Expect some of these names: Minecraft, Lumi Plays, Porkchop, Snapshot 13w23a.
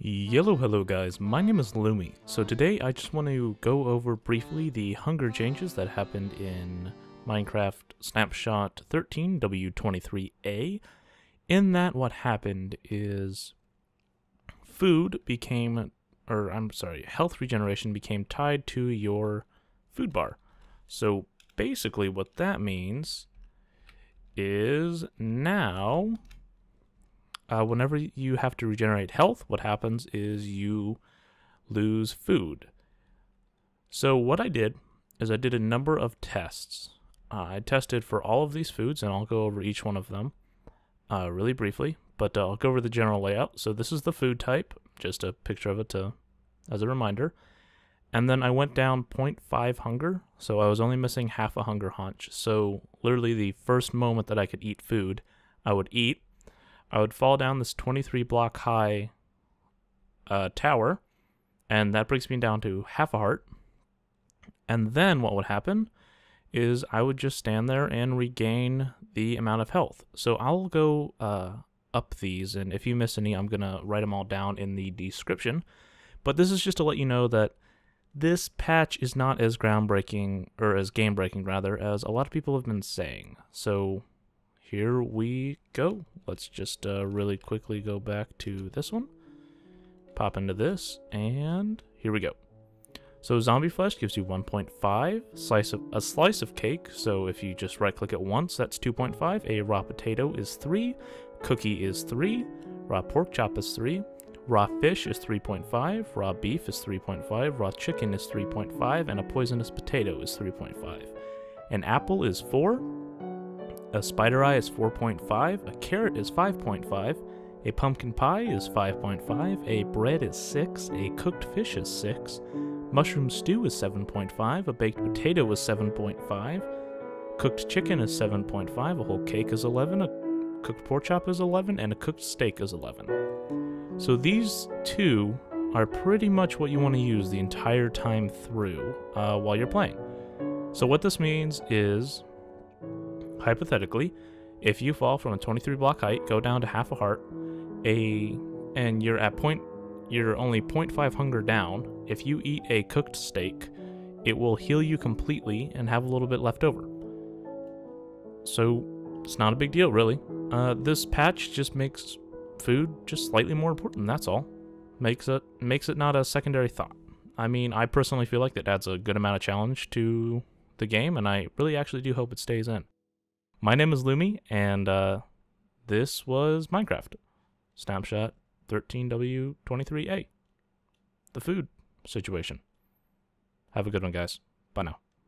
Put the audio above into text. Hello guys, my name is Lumi. So today I just want to go over briefly the hunger changes that happened in Minecraft Snapshot 13w23a. In that, what happened is food became, or I'm sorry, health regeneration became tied to your food bar. So basically what that means is now whenever you have to regenerate health, what happens is you lose food. So what I did is I did a number of tests. I tested for all of these foods, and I'll go over each one of them really briefly, but I'll go over the general layout. So this is the food type, just a picture of it as a reminder. And then I went down 0.5 hunger, so I was only missing half a hunger hunch. So literally the first moment that I could eat food, I would eat. I would fall down this 23 block high tower, and that brings me down to half a heart. And then what would happen is I would just stand there and regain the amount of health. So I'll go up these, and if you miss any, I'm going to write them all down in the description. But this is just to let you know that this patch is not as groundbreaking, or as game-breaking rather, as a lot of people have been saying. So here we go. Let's just really quickly go back to this one, pop into this, and here we go. So zombie flesh gives you 1.5, a slice of cake, so if you just right click it once, that's 2.5, a raw potato is 3, cookie is 3, raw pork chop is 3, raw fish is 3.5, raw beef is 3.5, raw chicken is 3.5, and a poisonous potato is 3.5. An apple is 4, a spider eye is 4.5, a carrot is 5.5, a pumpkin pie is 5.5, a bread is 6, a cooked fish is 6, mushroom stew is 7.5, a baked potato is 7.5, cooked chicken is 7.5, a whole cake is 11, a cooked pork chop is 11, and a cooked steak is 11. So these two are pretty much what you want to use the entire time through while you're playing. So what this means is, hypothetically, if you fall from a 23 block height, go down to half a heart, and you're only 0.5 hunger down, if you eat a cooked steak, it will heal you completely and have a little bit left over. So it's not a big deal, really. This patch just makes food just slightly more important, that's all. Makes it not a secondary thought. I mean, I personally feel like that adds a good amount of challenge to the game, and I really actually do hope it stays in. My name is Lumi, and this was Minecraft Snapshot 13W23A, the food situation. Have a good one, guys. Bye now.